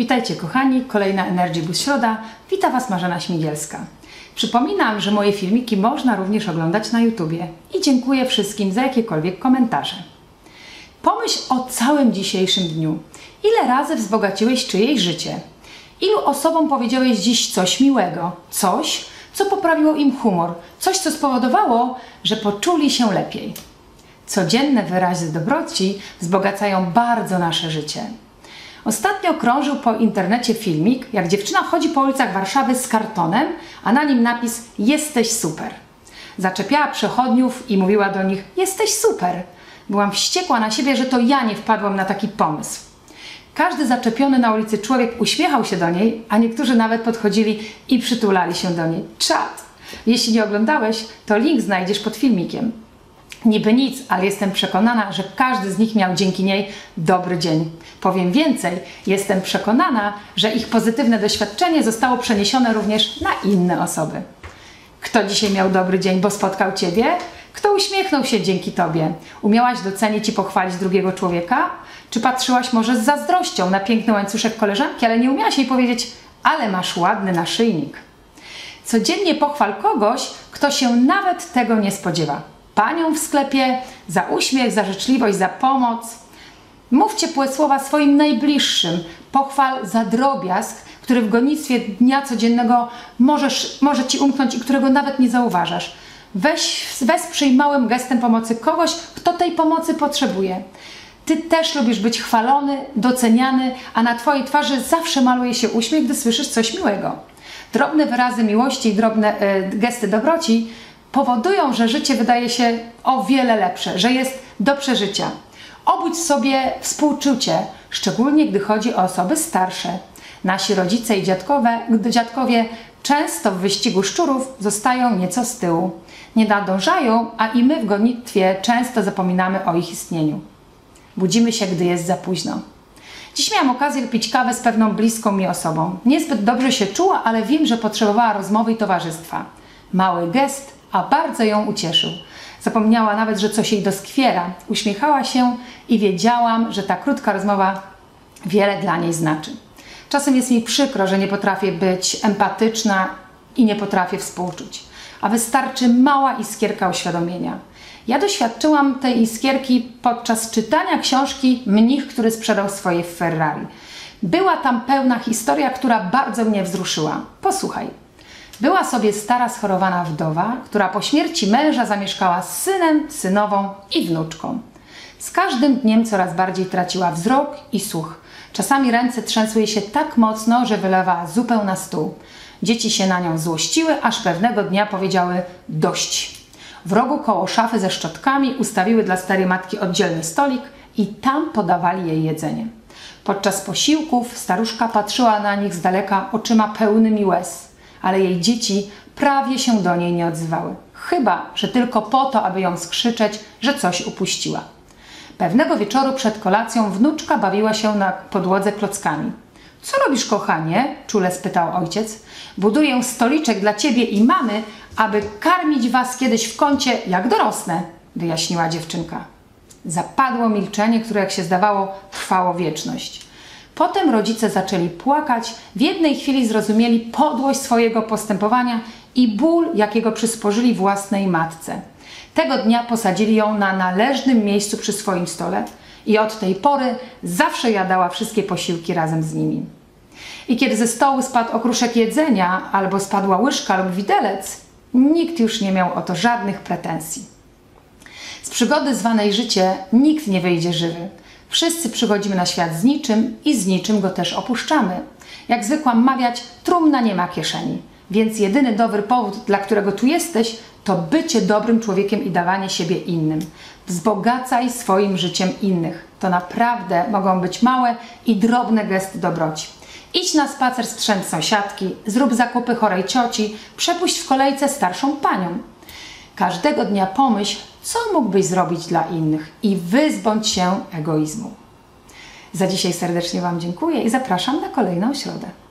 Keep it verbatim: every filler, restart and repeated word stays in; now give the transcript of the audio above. Witajcie kochani, kolejna Energy Bus Środa. Wita Was Marzena Śmigielska. Przypominam, że moje filmiki można również oglądać na YouTubie i dziękuję wszystkim za jakiekolwiek komentarze. Pomyśl o całym dzisiejszym dniu. Ile razy wzbogaciłeś czyjeś życie? Ilu osobom powiedziałeś dziś coś miłego? Coś, co poprawiło im humor? Coś, co spowodowało, że poczuli się lepiej? Codzienne wyrazy dobroci wzbogacają bardzo nasze życie. Ostatnio krążył po internecie filmik, jak dziewczyna chodzi po ulicach Warszawy z kartonem, a na nim napis „Jesteś super”. Zaczepiała przechodniów i mówiła do nich: „Jesteś super”. Byłam wściekła na siebie, że to ja nie wpadłam na taki pomysł. Każdy zaczepiony na ulicy człowiek uśmiechał się do niej, a niektórzy nawet podchodzili i przytulali się do niej. Czad! Jeśli nie oglądałeś, to link znajdziesz pod filmikiem. Niby nic, ale jestem przekonana, że każdy z nich miał dzięki niej dobry dzień. Powiem więcej, jestem przekonana, że ich pozytywne doświadczenie zostało przeniesione również na inne osoby. Kto dzisiaj miał dobry dzień, bo spotkał Ciebie? Kto uśmiechnął się dzięki Tobie? Umiałaś docenić i pochwalić drugiego człowieka? Czy patrzyłaś może z zazdrością na piękny łańcuszek koleżanki, ale nie umiałaś jej powiedzieć: ale masz ładny naszyjnik? Codziennie pochwal kogoś, kto się nawet tego nie spodziewa. Panią w sklepie, za uśmiech, za życzliwość, za pomoc. Mów ciepłe słowa swoim najbliższym. Pochwal za drobiazg, który w gonitwie dnia codziennego możesz, może Ci umknąć i którego nawet nie zauważasz. Weź, wesprzyj małym gestem pomocy kogoś, kto tej pomocy potrzebuje. Ty też lubisz być chwalony, doceniany, a na Twojej twarzy zawsze maluje się uśmiech, gdy słyszysz coś miłego. Drobne wyrazy miłości i drobne y, gesty dobroci powodują, że życie wydaje się o wiele lepsze, że jest do przeżycia. Obudź sobie współczucie, szczególnie gdy chodzi o osoby starsze. Nasi rodzice i dziadkowie, dziadkowie często w wyścigu szczurów zostają nieco z tyłu. Nie nadążają, a i my w gonitwie często zapominamy o ich istnieniu. Budzimy się, gdy jest za późno. Dziś miałam okazję pić kawę z pewną bliską mi osobą. Niezbyt dobrze się czuła, ale wiem, że potrzebowała rozmowy i towarzystwa. Mały gest, a bardzo ją ucieszył. Zapomniała nawet, że coś jej doskwiera. Uśmiechała się i wiedziałam, że ta krótka rozmowa wiele dla niej znaczy. Czasem jest mi przykro, że nie potrafię być empatyczna i nie potrafię współczuć. A wystarczy mała iskierka uświadomienia. Ja doświadczyłam tej iskierki podczas czytania książki „Mnich, który sprzedał swoje Ferrari”. Była tam pełna historia, która bardzo mnie wzruszyła. Posłuchaj. Była sobie stara, schorowana wdowa, która po śmierci męża zamieszkała z synem, synową i wnuczką. Z każdym dniem coraz bardziej traciła wzrok i słuch. Czasami ręce trzęsły jej się tak mocno, że wylewała zupę na stół. Dzieci się na nią złościły, aż pewnego dnia powiedziały: dość. W rogu koło szafy ze szczotkami ustawiły dla starej matki oddzielny stolik i tam podawali jej jedzenie. Podczas posiłków staruszka patrzyła na nich z daleka oczyma pełnymi łez, ale jej dzieci prawie się do niej nie odzywały. Chyba że tylko po to, aby ją skrzyczeć, że coś upuściła. Pewnego wieczoru przed kolacją wnuczka bawiła się na podłodze klockami. „Co robisz, kochanie?” – czule spytał ojciec. „Buduję stoliczek dla ciebie i mamy, aby karmić was kiedyś w kącie, jak dorosnę”, wyjaśniła dziewczynka. Zapadło milczenie, które, jak się zdawało, trwało wieczność. Potem rodzice zaczęli płakać, w jednej chwili zrozumieli podłość swojego postępowania i ból, jakiego przysporzyli własnej matce. Tego dnia posadzili ją na należnym miejscu przy swoim stole i od tej pory zawsze jadała wszystkie posiłki razem z nimi. I kiedy ze stołu spadł okruszek jedzenia albo spadła łyżka lub widelec, nikt już nie miał o to żadnych pretensji. Z przygody zwanej życie nikt nie wyjdzie żywy. Wszyscy przychodzimy na świat z niczym i z niczym go też opuszczamy. Jak zwykłam mawiać, trumna nie ma kieszeni, więc jedyny dobry powód, dla którego tu jesteś, to bycie dobrym człowiekiem i dawanie siebie innym. Wzbogacaj swoim życiem innych. To naprawdę mogą być małe i drobne gesty dobroci. Idź na spacer z trzem sąsiadki, zrób zakupy chorej cioci, przepuść w kolejce starszą panią. Każdego dnia pomyśl, co mógłbyś zrobić dla innych i wyzbądź się egoizmu. Za dzisiaj serdecznie Wam dziękuję i zapraszam na kolejną środę.